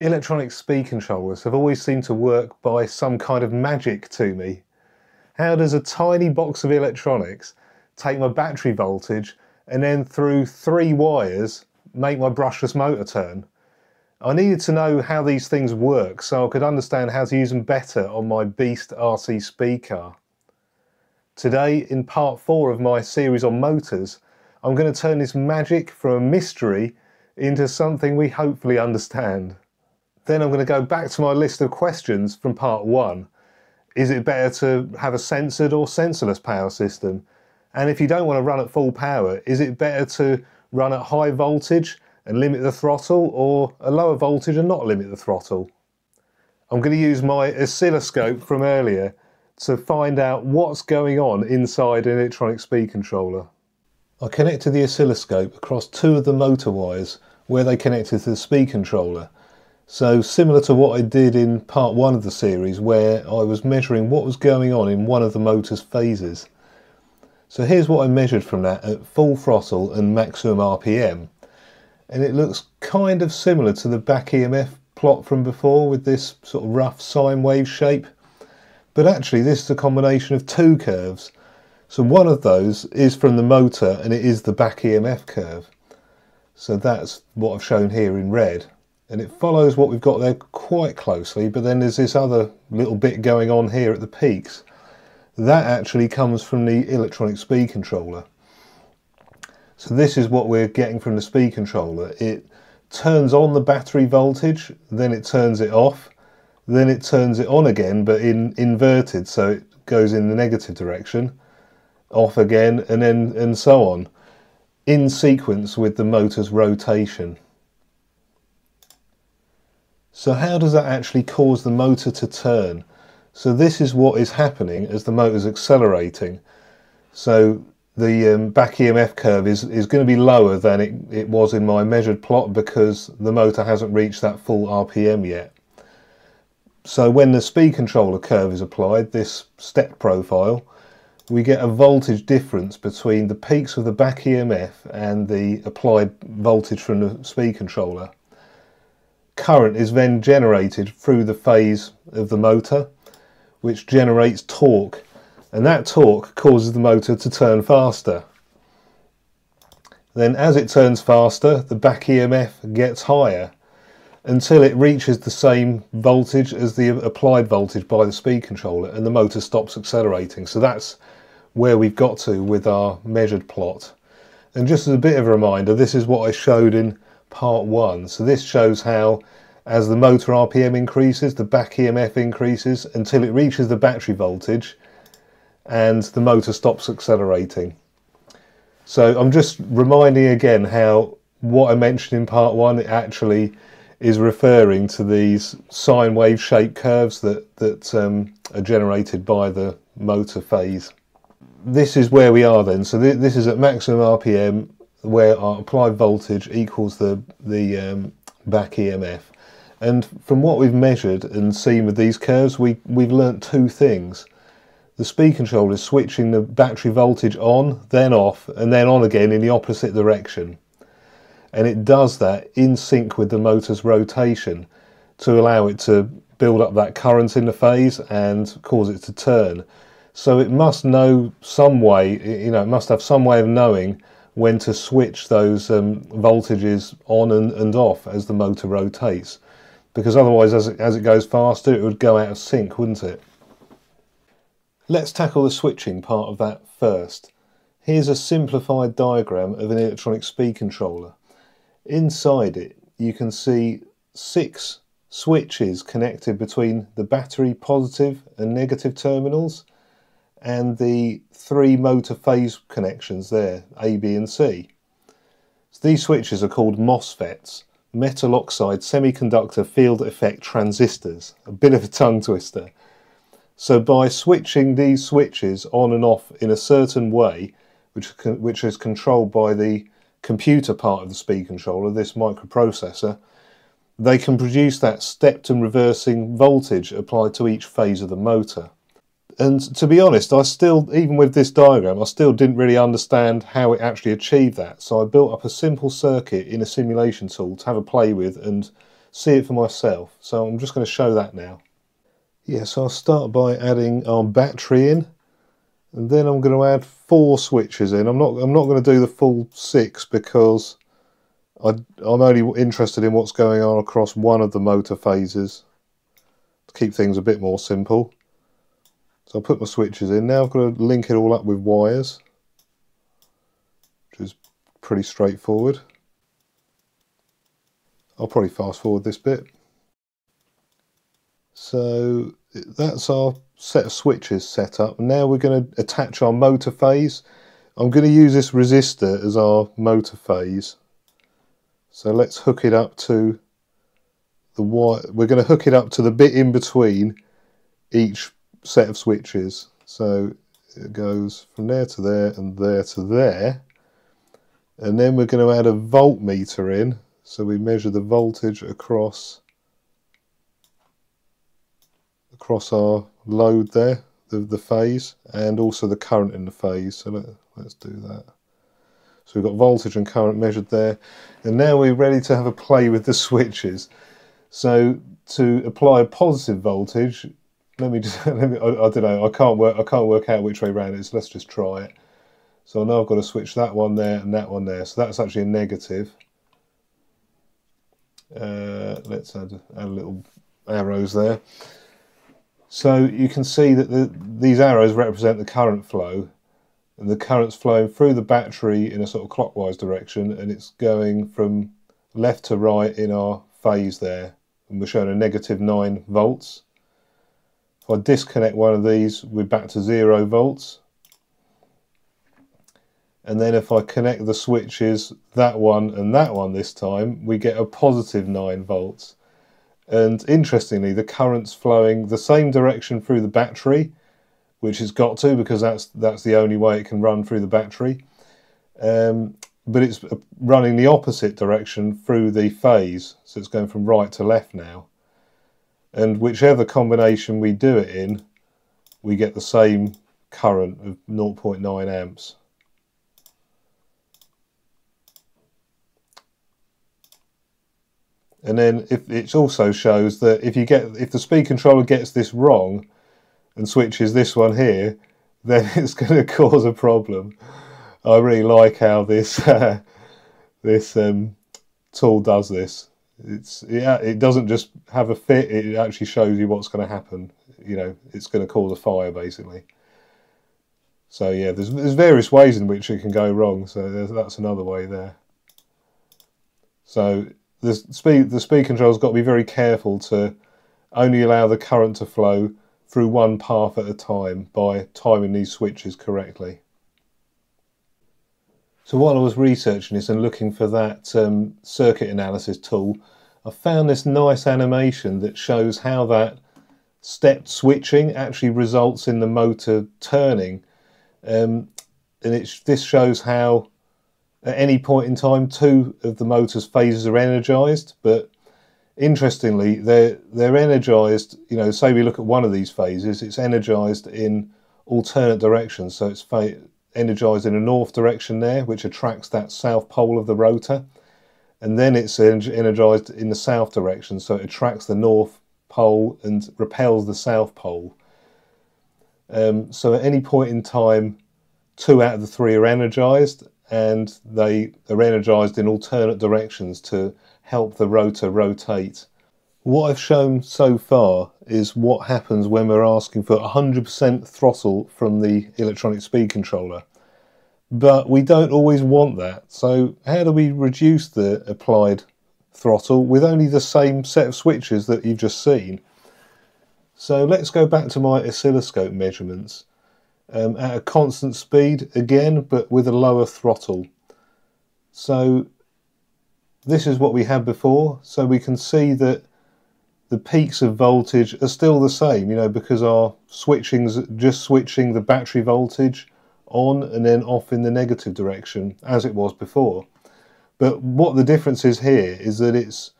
Electronic speed controllers have always seemed to work by some kind of magic to me. How does a tiny box of electronics take my battery voltage and then through three wires make my brushless motor turn? I needed to know how these things work so I could understand how to use them better on my Beast RC speed car. Today, in part 4 of my series on motors, I'm going to turn this magic from a mystery into something we hopefully understand. Then I'm going to go back to my list of questions from part 1. Is it better to have a sensored or sensorless power system? And if you don't want to run at full power, is it better to run at high voltage and limit the throttle, or a lower voltage and not limit the throttle? I'm going to use my oscilloscope from earlier to find out what's going on inside an electronic speed controller. I connected the oscilloscope across two of the motor wires where they connected to the speed controller. So similar to what I did in part 1 of the series where I was measuring what was going on in one of the motor's phases. So here's what I measured from that at full throttle and maximum RPM. And it looks kind of similar to the back EMF plot from before with this sort of rough sine wave shape. But actually this is a combination of two curves. So one of those is from the motor and it is the back EMF curve. So that's what I've shown here in red. And it follows what we've got there quite closely, but then there's this other little bit going on here at the peaks. That actually comes from the electronic speed controller. So this is what we're getting from the speed controller. It turns on the battery voltage, then it turns it off, then it turns it on again, but inverted, so it goes in the negative direction, off again, and so on, in sequence with the motor's rotation. So how does that actually cause the motor to turn? So this is what is happening as the motor's accelerating. So the back EMF curve is going to be lower than it was in my measured plot because the motor hasn't reached that full RPM yet. So when the speed controller curve is applied, this step profile, we get a voltage difference between the peaks of the back EMF and the applied voltage from the speed controller. Current is then generated through the phase of the motor, which generates torque, and that torque causes the motor to turn faster. Then as it turns faster, the back EMF gets higher until it reaches the same voltage as the applied voltage by the speed controller, and the motor stops accelerating. So that's where we've got to with our measured plot. And just as a bit of a reminder, this is what I showed in part 1. So this shows how as the motor RPM increases, the back EMF increases until it reaches the battery voltage and the motor stops accelerating. So I'm just reminding again how what I mentioned in part 1 actually is referring to these sine wave shaped curves that are generated by the motor phase. This is where we are then. So this is at maximum RPM, where our applied voltage equals the back EMF. And from what we've measured and seen with these curves, we've learnt two things. The speed controller is switching the battery voltage on, then off, and then on again in the opposite direction. And it does that in sync with the motor's rotation to allow it to build up that current in the phase and cause it to turn. So it must know some way, you know, it must have some way of knowing when to switch those voltages on and off as the motor rotates, because otherwise as it goes faster it would go out of sync, wouldn't it? Let's tackle the switching part of that first. Here's a simplified diagram of an electronic speed controller. Inside it you can see 6 switches connected between the battery positive and negative terminals and the 3 motor phase connections there, A, B and C. So these switches are called MOSFETs, metal oxide semiconductor field effect transistors, a bit of a tongue twister. So by switching these switches on and off in a certain way, which is controlled by the computer part of the speed controller, this microprocessor, they can produce that stepped and reversing voltage applied to each phase of the motor. And to be honest, I still, even with this diagram, I still didn't really understand how it actually achieved that. So I built up a simple circuit in a simulation tool to have a play with and see it for myself. So I'm just going to show that now. Yeah, so I'll start by adding our battery in, and then I'm going to add 4 switches in. I'm not going to do the full 6 because I'm only interested in what's going on across one of the motor phases to keep things a bit more simple. So I'll put my switches in. Now I've got to link it all up with wires, which is pretty straightforward. I'll probably fast forward this bit. So that's our set of switches set up. Now we're going to attach our motor phase. I'm going to use this resistor as our motor phase. So let's hook it up to the wire. We're going to hook it up to the bit in between each set of switches. So it goes from there to there and there to there. And then we're going to add a voltmeter in. So we measure the voltage across our load there, the phase, and also the current in the phase. So let's do that. So we've got voltage and current measured there. And now we're ready to have a play with the switches. So to apply a positive voltage, I don't know, I can't work out which way round it is. Let's just try it. So now I've got to switch that one there and that one there. So that's actually a negative. Let's add a little arrows there. So you can see that these arrows represent the current flow, and the current's flowing through the battery in a sort of clockwise direction, and it's going from left to right in our phase there, and we're showing a negative 9 volts. If I disconnect one of these, we're back to 0 volts. And then if I connect the switches, that one and that one this time, we get a positive 9 volts. And interestingly, the current's flowing the same direction through the battery, which it's got to because that's the only way it can run through the battery. But it's running the opposite direction through the phase. So it's going from right to left now. And whichever combination we do it in, we get the same current of 0.9 amps. And then it also shows that if the speed controller gets this wrong and switches this one here, then it's going to cause a problem. I really like how this this tool does this. It doesn't just have a fit; it actually shows you what's going to happen. You know, it's going to cause a fire basically. So yeah, there's various ways in which it can go wrong. So that's another way there. So the speed control's got to be very careful to only allow the current to flow through one path at a time by timing these switches correctly. So while I was researching this and looking for that circuit analysis tool, I found this nice animation that shows how that stepped switching actually results in the motor turning. This shows how at any point in time, 2 of the motor's phases are energized, but interestingly, they're energized, you know, say we look at one of these phases, it's energized in alternate directions. So it's energized in a north direction there, which attracts that south pole of the rotor. And then it's energized in the south direction. So it attracts the north pole and repels the south pole. So at any point in time, 2 out of the 3 are energized, and they are energized in alternate directions to help the rotor rotate. What I've shown so far is what happens when we're asking for 100% throttle from the electronic speed controller. But we don't always want that. So how do we reduce the applied throttle with only the same set of switches that you've just seen? So let's go back to my oscilloscope measurements. At a constant speed again, but with a lower throttle. So this is what we had before. So we can see that the peaks of voltage are still the same, you know, because our switching's just switching the battery voltage on and then off in the negative direction as it was before. But what the difference is here is that it's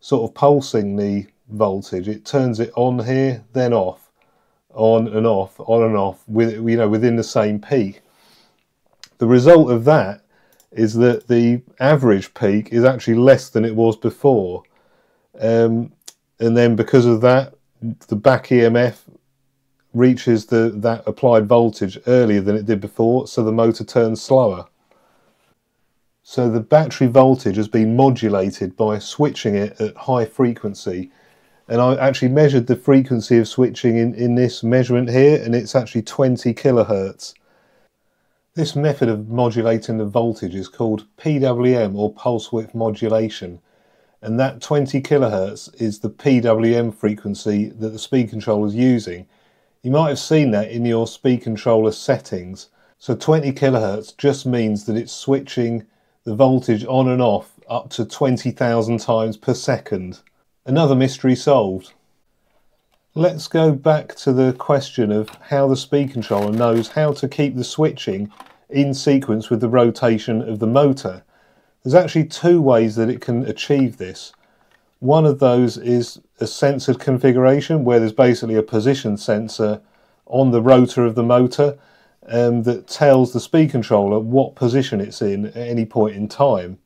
sort of pulsing the voltage. It turns it on here, then off. On and off, with, you know, within the same peak. The result of that is that the average peak is actually less than it was before. and then because of that, the back EMF reaches that applied voltage earlier than it did before, so the motor turns slower. So the battery voltage has been modulated by switching it at high frequency, and I actually measured the frequency of switching in this measurement here, and it's actually 20 kilohertz. This method of modulating the voltage is called PWM, or pulse width modulation, and that 20 kilohertz is the PWM frequency that the speed controller is using. You might have seen that in your speed controller settings. So 20 kilohertz just means that it's switching the voltage on and off up to 20,000 times per second. Another mystery solved. Let's go back to the question of how the speed controller knows how to keep the switching in sequence with the rotation of the motor. There's actually two ways that it can achieve this. One of those is a sensored configuration, where there's basically a position sensor on the rotor of the motor that tells the speed controller what position it's in at any point in time.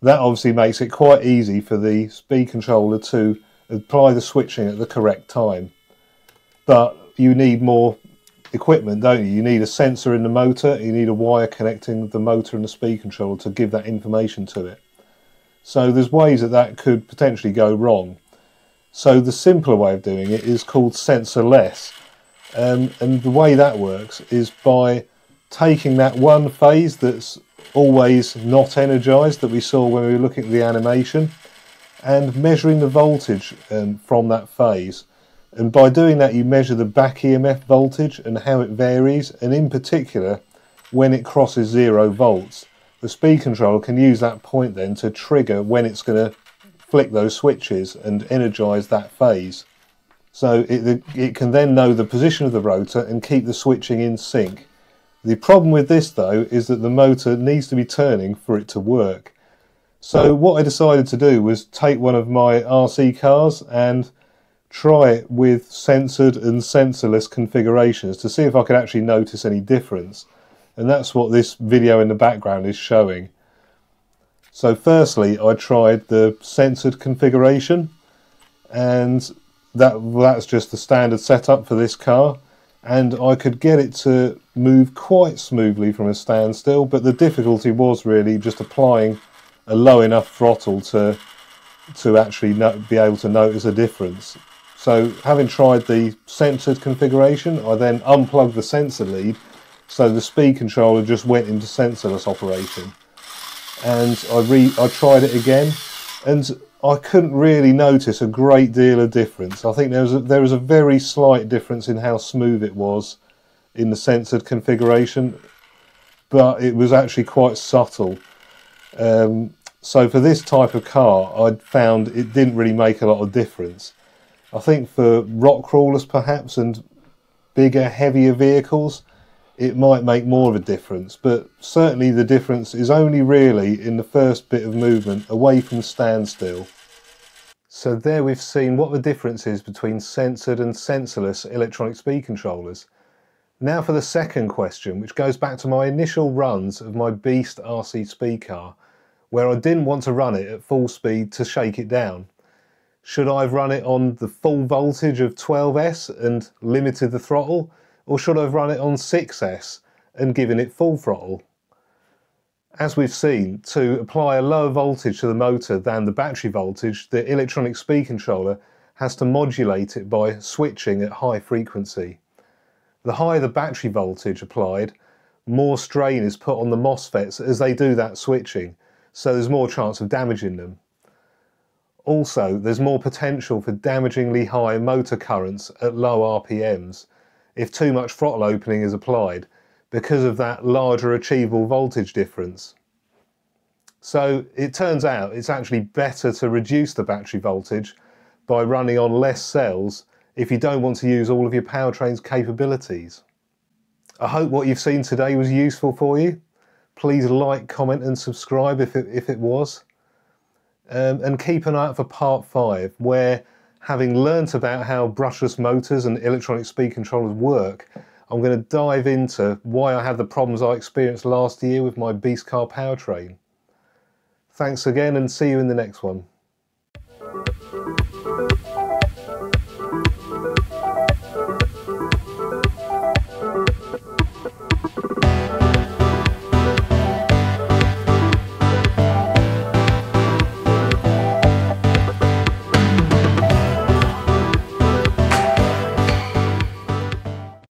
That obviously makes it quite easy for the speed controller to apply the switching at the correct time. But you need more equipment, don't you? You need a sensor in the motor, you need a wire connecting the motor and the speed controller to give that information to it. So there's ways that could potentially go wrong. So the simpler way of doing it is called sensorless. And the way that works is by taking that one phase that's always not energized that we saw when we were looking at the animation, and measuring the voltage from that phase. And by doing that, you measure the back EMF voltage and how it varies, and in particular when it crosses 0 volts. The speed controller can use that point then to trigger when it's going to flick those switches and energise that phase. So it can then know the position of the rotor and keep the switching in sync. The problem with this though is that the motor needs to be turning for it to work. So what I decided to do was take one of my RC cars and try it with sensored and sensorless configurations to see if I could actually notice any difference. And that's what this video in the background is showing. So firstly, I tried the sensored configuration, and that's just the standard setup for this car, and I could get it to move quite smoothly from a standstill, but the difficulty was really just applying a low enough throttle to actually be able to notice a difference. So having tried the sensored configuration, I then unplugged the sensor lead, so the speed controller just went into sensorless operation, and I tried it again, and I couldn't really notice a great deal of difference. I think there was a very slight difference in how smooth it was in the sensored configuration, but it was actually quite subtle. So for this type of car, I found it didn't really make a lot of difference. I think for rock crawlers perhaps, and bigger, heavier vehicles, it might make more of a difference, but certainly the difference is only really in the first bit of movement away from standstill. So there we've seen what the difference is between sensored and sensorless electronic speed controllers. Now for the second question, which goes back to my initial runs of my Beast RC speed car, where I didn't want to run it at full speed to shake it down. Should I have run it on the full voltage of 12S and limited the throttle? Or should I have run it on 6S and given it full throttle? As we've seen, to apply a lower voltage to the motor than the battery voltage, the electronic speed controller has to modulate it by switching at high frequency. The higher the battery voltage applied, more strain is put on the MOSFETs as they do that switching, so there's more chance of damaging them. Also, there's more potential for damagingly high motor currents at low RPMs, if too much throttle opening is applied, because of that larger achievable voltage difference. So it turns out it's actually better to reduce the battery voltage by running on less cells if you don't want to use all of your powertrain's capabilities. I hope what you've seen today was useful for you. Please like, comment and subscribe if it was. And keep an eye out for part 5, where, having learnt about how brushless motors and electronic speed controllers work, I'm going to dive into why I have the problems I experienced last year with my Beast car powertrain. Thanks again, and see you in the next one.